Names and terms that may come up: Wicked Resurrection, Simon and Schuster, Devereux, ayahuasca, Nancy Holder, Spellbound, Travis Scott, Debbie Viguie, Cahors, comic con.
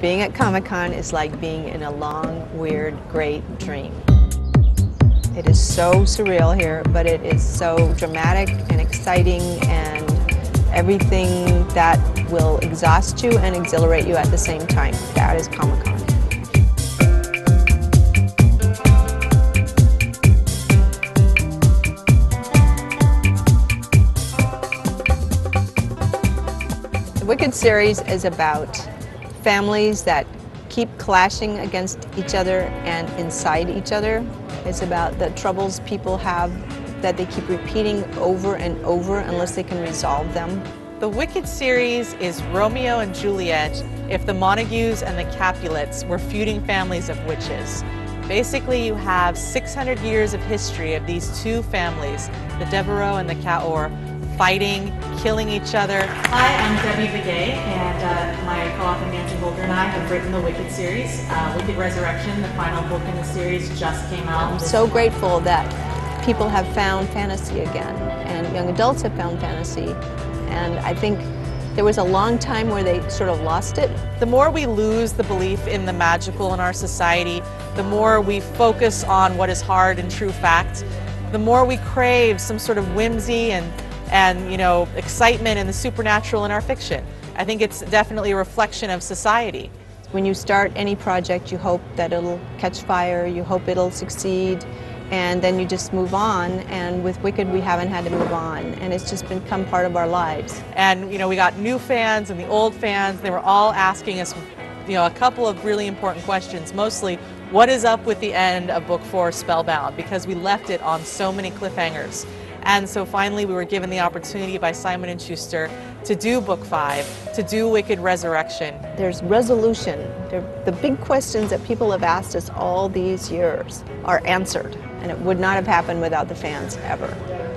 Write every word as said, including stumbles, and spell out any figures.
Being at Comic-Con is like being in a long, weird, great dream. It is so surreal here, but it is so dramatic and exciting and everything that will exhaust you and exhilarate you at the same time. That is Comic-Con. The Wicked series is about families that keep clashing against each other and inside each other. It's about the troubles people have that they keep repeating over and over unless they can resolve them. The Wicked series is Romeo and Juliet if the Montagues and the Capulets were feuding families of witches. Basically, you have six hundred years of history of these two families, the Devereux and the Cahors, fighting, killing each other. Hi, I'm Debbie Viguie, and uh, my co-author Nancy Holder and I have written the Wicked series. Uh, Wicked Resurrection, the final book in the series, just came out. I'm so grateful that people have found fantasy again, and young adults have found fantasy, and I think there was a long time where they sort of lost it. The more we lose the belief in the magical in our society, the more we focus on what is hard and true fact, the more we crave some sort of whimsy and, and you know, excitement and the supernatural in our fiction. I think it's definitely a reflection of society. When you start any project, you hope that it'll catch fire, you hope it'll succeed, and then you just move on, and with Wicked we haven't had to move on, and it's just become part of our lives. And you know, we got new fans and the old fans, they were all asking us you know, a couple of really important questions, mostly what is up with the end of book four, Spellbound, because we left it on so many cliffhangers. And so finally we were given the opportunity by Simon and Schuster to do book five, to do Wicked Resurrection. There's resolution. They're the big questions that people have asked us all these years are answered, and it would not have happened without the fans ever.